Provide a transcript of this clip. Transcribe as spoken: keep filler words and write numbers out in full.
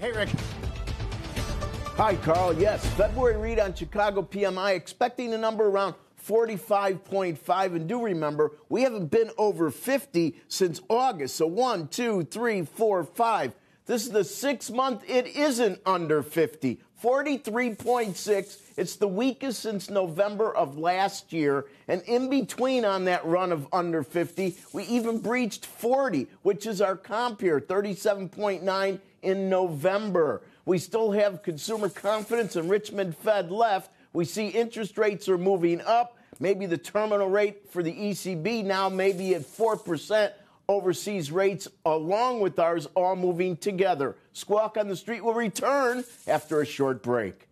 Hey, Rick. Hi, Carl. Yes, February read on Chicago P M I, expecting a number around forty-five point five. And do remember, we haven't been over fifty since August. So one, two, three, four, five. This is the sixth month it isn't under fifty. forty-three point six. It's the weakest since November of last year. And in between on that run of under fifty, we even breached forty, which is our comp here, thirty-seven point nine in November. We still have consumer confidence and Richmond Fed left. We see interest rates are moving up. Maybe the terminal rate for the E C B now may be at four percent. Overseas rates, along with ours, all moving together. Squawk on the Street will return after a short break.